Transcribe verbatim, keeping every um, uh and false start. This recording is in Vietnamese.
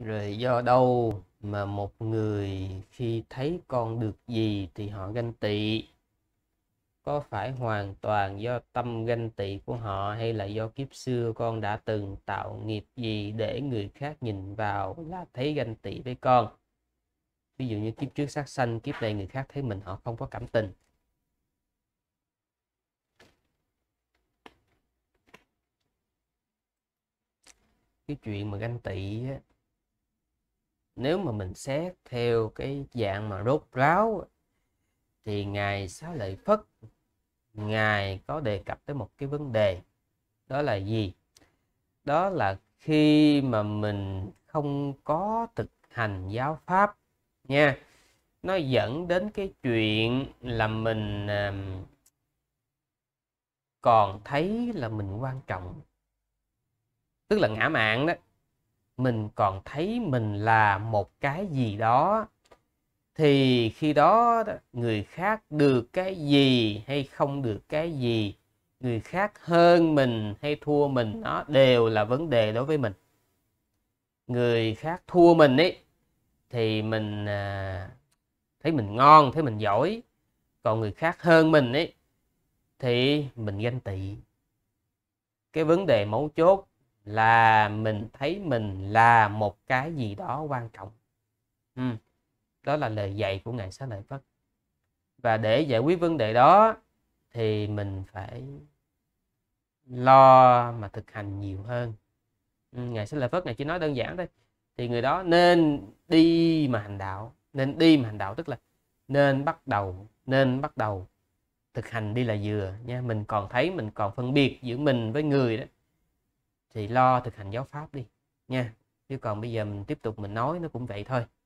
Rồi do đâu mà một người khi thấy con được gì thì họ ganh tị? Có phải hoàn toàn do tâm ganh tị của họ hay là do kiếp xưa con đã từng tạo nghiệp gì để người khác nhìn vào là thấy ganh tị với con? Ví dụ như kiếp trước sát sanh, kiếp này người khác thấy mình họ không có cảm tình. Cái chuyện mà ganh tị á, nếu mà mình xét theo cái dạng mà rốt ráo thì Ngài Xá Lợi Phất, Ngài có đề cập tới một cái vấn đề. Đó là gì? Đó là khi mà mình không có thực hành giáo pháp nha, nó dẫn đến cái chuyện là mình còn thấy là mình quan trọng, tức là ngã mạn đó. Mình còn thấy mình là một cái gì đó, thì khi đó người khác được cái gì hay không được cái gì, người khác hơn mình hay thua mình, nó đều là vấn đề đối với mình. Người khác thua mình ấy thì mình à, thấy mình ngon, thấy mình giỏi. Còn người khác hơn mình ấy thì mình ganh tị. Cái vấn đề mấu chốt là mình thấy mình là một cái gì đó quan trọng. Ừ. Đó là lời dạy của Ngài Xá Lợi Phất. Và để giải quyết vấn đề đó thì mình phải lo mà thực hành nhiều hơn. Ừ. Ngài Xá Lợi Phất này chỉ nói đơn giản thôi. Thì người đó nên đi mà hành đạo. Nên đi mà hành đạo tức là nên bắt đầu, nên bắt đầu thực hành đi là vừa nha. Mình còn thấy, mình còn phân biệt giữa mình với người đó, thì lo thực hành giáo pháp đi nha. Chứ còn bây giờ mình tiếp tục mình nói nó cũng vậy thôi.